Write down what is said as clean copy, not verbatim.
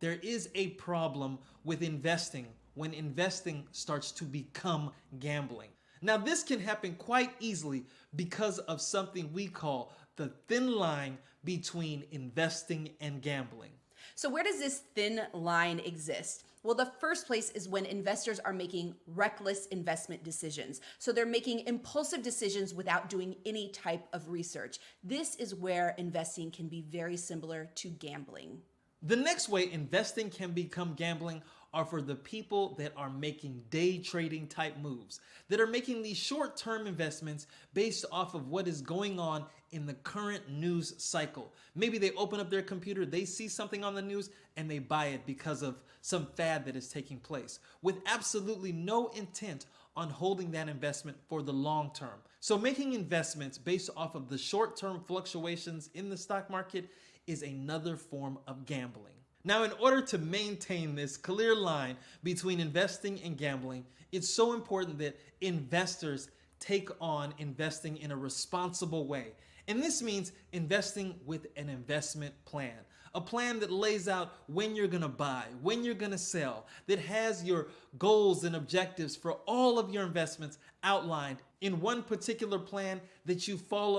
there is a problem with investing when investing starts to become gambling. Now, this can happen quite easily because of something we call the thin line between investing and gambling. So where does this thin line exist? Well, the first place is when investors are making reckless investment decisions. So they're making impulsive decisions without doing any type of research. This is where investing can be very similar to gambling. The next way investing can become gambling are for the people that are making day trading type moves, that are making these short-term investments based off of what is going on in the current news cycle. Maybe they open up their computer, they see something on the news, and they buy it because of some fad that is taking place, with absolutely no intent on holding that investment for the long term. So making investments based off of the short-term fluctuations in the stock market is another form of gambling. Now, in order to maintain this clear line between investing and gambling, it's so important that investors take on investing in a responsible way. And this means investing with an investment plan, a plan that lays out when you're gonna buy, when you're gonna sell, that has your goals and objectives for all of your investments outlined in one particular plan that you follow